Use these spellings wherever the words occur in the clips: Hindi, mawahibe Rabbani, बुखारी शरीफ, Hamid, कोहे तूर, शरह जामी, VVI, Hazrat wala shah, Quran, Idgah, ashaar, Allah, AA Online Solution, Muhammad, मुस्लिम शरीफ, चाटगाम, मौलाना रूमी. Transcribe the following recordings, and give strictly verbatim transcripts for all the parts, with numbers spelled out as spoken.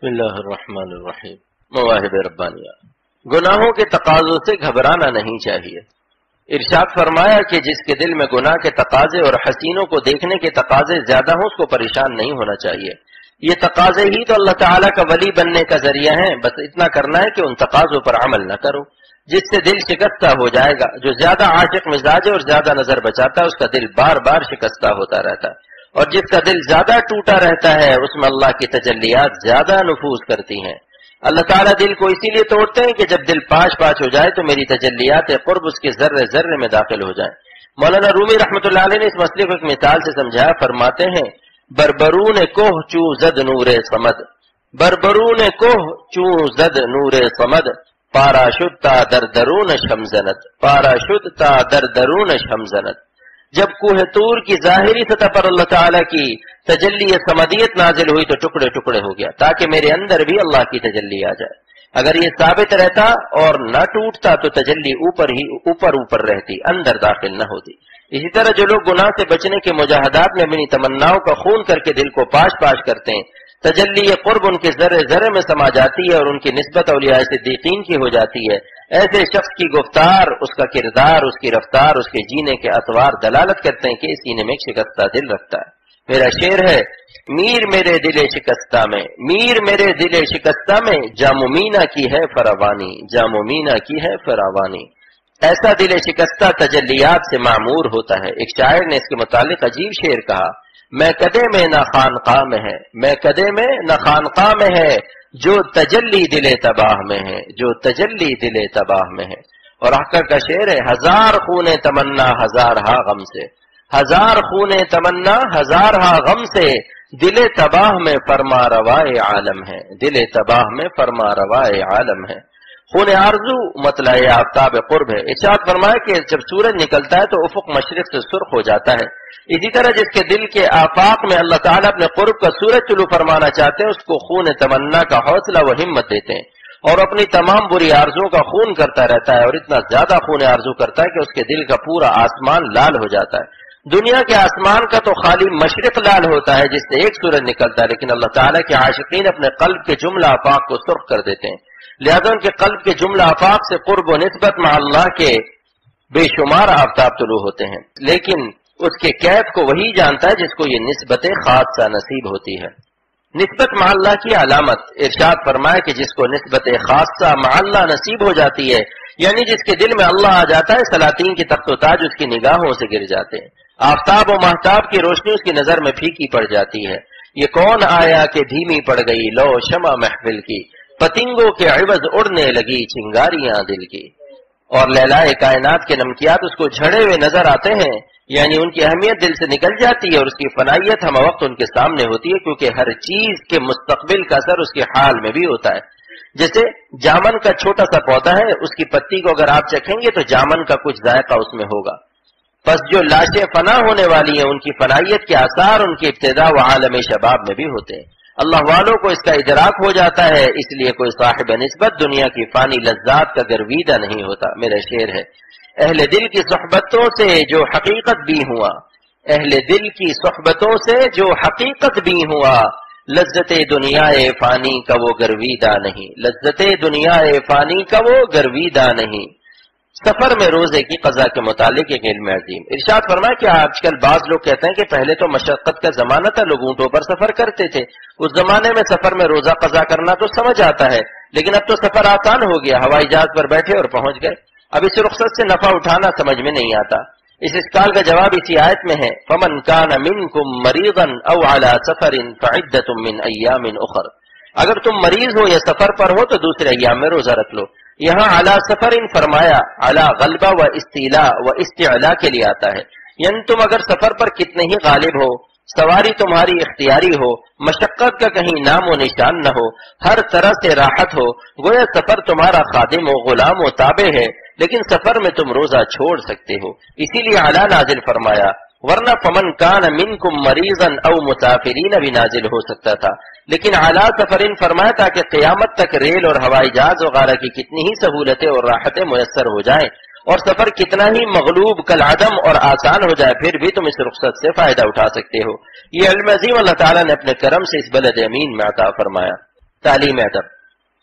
बिस्मिल्लाहिर्रहमानिर्रहीम। मवाहिबे रब्बानिया। गुनाहों के तकाजों से घबराना नहीं चाहिए। इरशाद फरमाया कि जिसके दिल में गुनाह के तकाजे और हसीनों को देखने के तकाजे ज्यादा हों उसको परेशान नहीं होना चाहिए। ये तकाजे ही तो अल्लाह ताला का वली बनने का जरिया है। बस इतना करना है कि उन तकाजों पर अमल न करो जिससे दिल शिकस्ता हो जाएगा। जो ज्यादा आशिक मिजाज और ज्यादा नजर बचाता है उसका दिल बार बार शिकस्ता होता रहता है, और जिसका दिल ज्यादा टूटा रहता है उसमें अल्लाह की तजल्लियात ज्यादा नफूज करती हैं। अल्लाह ताला दिल को इसीलिए तोड़ते हैं कि जब दिल पाश पाश हो जाए तो मेरी तजल्लियात कुर्ब उसके जर्रे जर्रे में दाखिल हो जाए। मौलाना रूमी रहमतुल्लाह अलैह ने इस मसले को एक मिसाल से समझाया। फरमाते हैं, बरबरून कोह चू जद नूरे समद, बरबरून कोह चू जद नूरे समद, पाराशुद्ता दरदरून शमजनत, पाराशुद्ता दरदरून शमजनत। जब कोहे तूर की जाहिरी सतह पर अल्लाह ताला की तजल्ली समदियत नाजिल हुई तो टुकड़े टुकड़े हो गया, ताकि मेरे अंदर भी अल्लाह की तजल्ली आ जाए। अगर ये साबित रहता और न टूटता तो तजल्ली ऊपर ही ऊपर ऊपर रहती, अंदर दाखिल न होती। इसी तरह जो लोग गुनाह से बचने के मुजाहदात में अपनी तमन्नाओं का खून करके दिल को पाश पाश करते हैं, तजल्ली कुर्ब उनके जर्रे जर्रे में समा जाती है और उनकी निस्बत औलिया सिद्दीकीन की हो जाती है। ऐसे शख्स की गुफ्तार, उसका किरदार, उसकी रफ्तार, उसके जीने के अतवार दलालत करते हैं कि सीने में शिकस्ता दिल रखता है। मेरा शेर है, मीर मेरे दिले शिकस्ता में, मीर मेरे दिले शिकस्ता में, जामुमीना की है फरावानी, जामुमीना की है फरावानी। ऐसा दिले शिकस्ता तजल्लियात से मामूर होता है। एक शायर ने इसके मुतालिक अजीब शेर कहा, मैं कदे में न खानका में है, मैं कदे में न खानका में है, जो तजल्ली दिले तबाह में है, जो तजल्ली दिले तबाह में है। और आकर का शेर है, हजार खूने तमन्ना हजार हा गम से, हजार खूने तमन्ना हजार हा गम से, दिले तबाह में फरमा रवाए आलम है, दिले तबाह में फरमा रवाए आलम है। खूने आरजू मतलए आफ्ताब कुर्ब है। इरशाद फरमाया कि जब सूरज निकलता है तो उफुक मशरक से सुर्ख हो जाता है। इसी तरह जिसके दिल के आफाक में अल्लाह ताला अपने कुर्ब का सूरज तुलू फरमाना चाहते हैं उसको खून तमन्ना का हौसला व हिम्मत देते हैं, और अपनी तमाम बुरी आरज़ुओं का खून करता रहता है, और इतना ज्यादा खून आरज़ू करता है कि उसके दिल का पूरा आसमान लाल हो जाता है। दुनिया के आसमान का तो खाली मशरक लाल होता है जिससे एक सूरज निकलता है, लेकिन अल्लाह ताला के आशिकीन अपने कल्ब के जुमला आफाक को सुर्ख कर देते हैं। लिहाजा उनके कल्ब के जुमला आफाक से कुर्ब व निस्बत में अल्लाह के बेशुमार आफ्ताब तुलू होते हैं, लेकिन उसके कैफ को वही जानता है जिसको ये निस्बत खासा नसीब होती है। निस्बत माल्ला की अलामत। इरशाद फरमाया कि जिसको निस्बत खासा माल्ला नसीब हो जाती है, यानी जिसके दिल में अल्लाह आ जाता है, सलातीन के तख्त ताज उसकी निगाहों से गिर जाते हैं, आफ्ताब और महताब की रोशनी उसकी नजर में फीकी पड़ जाती है। ये कौन आया कि धीमी पड़ गई लो शमा महफिल की, पतिंगों के अवज उड़ने लगी चिंगारियां दिल की। और लैलाए कायनात के नमकियात उसको झड़े हुए नजर आते हैं, यानी उनकी अहमियत दिल से निकल जाती है और उसकी फनायत हम वक्त उनके सामने होती है, क्योंकि हर चीज के मुस्तकबिल का असर उसके हाल में भी होता है। जैसे जामन का छोटा सा पौधा है, उसकी पत्ती को अगर आप चखेंगे तो जामन का कुछ जायका उसमें होगा। बस जो लाशें फना होने वाली हैं उनकी फनायत के आसार उनकी इब्तिदा व आलम शबाब में भी होते हैं। अल्लाह वालों को इसका इदराक हो जाता है, इसलिए कोई साहिब निस्बत दुनिया की फानी लज्जात का गर्वीदा नहीं होता। मेरा शेर है, अहले दिल की सोहबतों से जो हकीकत भी हुआ, अहले दिल की सोहबतों से जो हकीकत भी हुआ, लज्जत दुनियाए फानी का वो गर्वीदा नहीं, लज्जत दुनियाए फानी का वो गर्वीदा नहीं। सफर में रोजे की कजा के मुतालिक एक इल्म अजीम। इरशाद फरमाया कि आजकल बाज लोग कहते हैं कि पहले तो मशक्कत का जमाना था, लोग ऊँटों पर सफर करते थे, उस जमाने में सफर में रोजा कजा करना तो समझ आता है, लेकिन अब तो सफर आसान हो गया, हवाई जहाज पर बैठे और पहुंच गए। अब इस रुख्सत से नफा उठाना समझ में नहीं आता। इस सवाल का जवाब इसी आयत में है, फमन कान मिनकुम मरीदन अव अला सफरिन फइद्दतुम मिन अय्यामिन उखर। अगर तुम मरीज हो या सफर पर हो तो दूसरे अय्याम में रोजा रख लो। यहाँ अला सफरिन फरमाया अला गलबा व इस्तीला व इस्तिला के लिए आता है, यानी तुम अगर सफर पर कितने ही गालिब हो, सवारी तुम्हारी इख्तियारी हो, मशक्कत का कहीं नामो निशान न हो, हर तरह से राहत हो, गोया सफर तुम्हारा खादिम व गुलाम व ताबे है, लेकिन सफर में तुम रोजा छोड़ सकते हो, इसीलिए आला नाजिल फरमाया। वरना फमन कान मिनकुम मरीजन औ मुसाफिरीन भी नाजिल हो सकता था, लेकिन आला सफरिन फरमाया ताकि क़यामत तक रेल और हवाई जहाज वगैरह की कितनी ही सहूलतें और राहतें मुयस्सर हो जाएं और सफर कितना ही मगलूब कल आदम और आसान हो जाए, फिर भी तुम इस रुख्सत से फायदा उठा सकते हो। ये अल्मज़ीम अल्लाह ताला ने अपने करम से इस बलद अमीन में अता फरमाया। तालीम अदब।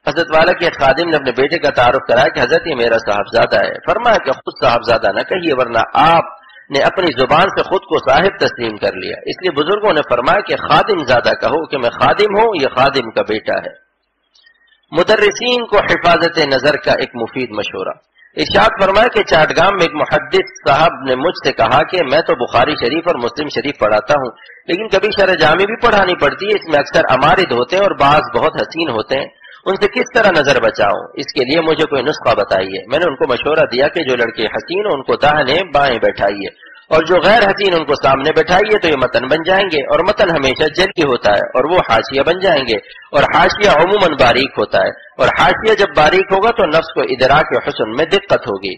हजरत वाला के खादिम ने अपने बेटे का तारुफ कराया कि हजरत ये मेरा साहबजादा है। फरमाया कि खुद साहबजादा न कहिए वरना आपने अपनी जुबान से खुद को साहिब तस्लीम कर लिया। इसलिए बुजुर्गों ने फरमाया कि खादिम ज्यादा कहो कि मैं खादिम हूँ, यह खादिम का बेटा है। मुदर्रिसीन को हिफाजत नजर का एक मुफीद मशवरा। इरशाद फरमाया कि चाटगाम में एक मुहद्दिस साहब ने मुझसे कहा कि मैं तो बुखारी शरीफ और मुस्लिम शरीफ पढ़ाता हूँ, लेकिन कभी शरह जामी भी पढ़ानी पड़ती है, इसमें अक्सर अमारिद होते हैं और बाज बहुत हसीन होते हैं, उनसे किस तरह नजर बचाऊं, इसके लिए मुझे कोई नुस्खा बताइए। मैंने उनको मशवरा दिया कि जो लड़के हसीन उनको दाहिने बाएं बैठाइए और जो गैर हसीन उनको सामने बैठाइए, तो ये मतन बन जाएंगे और मतन हमेशा जली होता है और वो हाशिया बन जाएंगे, और हाशिया अमूमन बारीक होता है, और हाशिया जब बारीक होगा तो नफ्स को इदराक और हुस्न में दिक्कत होगी,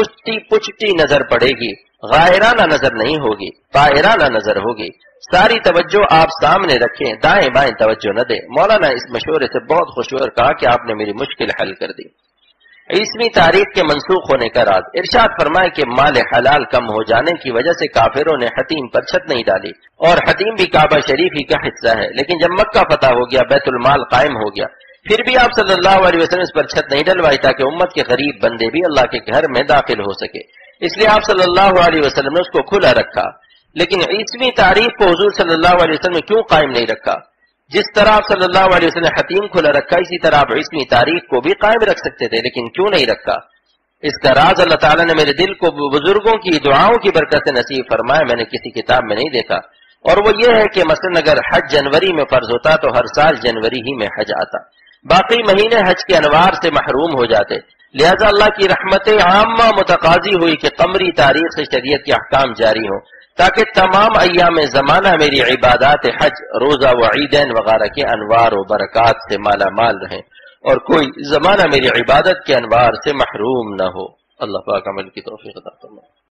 उछटी पुछटी नजर पड़ेगी, गायराना नजर नहीं होगी, तायराना नजर होगी। सारी तवज्जो आप सामने रखें, दाएं बाएं तवज्जो न दें। मौलाना इस मशवरे से बहुत खुश हुए और कहा कि आपने मेरी मुश्किल हल कर दी। इसवीं तारीख के मनसूख होने का राज। इरशाद फरमाए कि माल हलाल कम हो जाने की वजह से काफिरों ने हतीम पर छत नहीं डाली, और हतीम भी काबा शरीफ ही का हिस्सा है, लेकिन जब मक्का फतह हो गया, बैतुल माल कायम हो गया, फिर भी आप सल्लल्लाहु अलैहि वसल्लम इस पर छत नहीं डलवाई ताकि उम्मत के गरीब बंदे भी अल्लाह के घर में दाखिल हो सके। इसलिए आप सल्लल्लाहु अलैहि वसल्लम ने उसको खुला रखा। लेकिन ईसवीं तारीख को हुजूर सल्लल्लाहु अलैहि वसल्लम ने क्यों कायम नहीं रखा? जिस तरह आप सल्लल्लाहु अलैहि वसल्लम ने हतीम खुला रखा, इसी तरह आप ईसवीं तारीख को भी कायम रख सकते थे, लेकिन क्यों नहीं रखा? इसका राज अल्लाह ताला ने मेरे दिल को बुजुर्गों की दुआओं की बरकत से नसीब फरमाया, मैंने किसी किताब में नहीं देखा। और वो ये है कि मसलन अगर हज जनवरी में फर्ज होता तो हर साल जनवरी ही में हज आता, बाकी महीने हज के अनवार से महरूम हो जाते। लिहाजा अल्लाह की रहमतें आम्मा मुतकाजी हुई कि कमरी तारीख से शरीयत के अहकाम जारी हों, ताकि तमाम अय्याम ज़माना मेरी इबादात हज, रोज़ा व ईदैन वगैरह के अनवार व बरक़ात से माला माल रहें और कोई ज़माना मेरी इबादत के अनवार से महरूम न हो। अल्लाह पाक अमल की तौफीक अता फरमाए।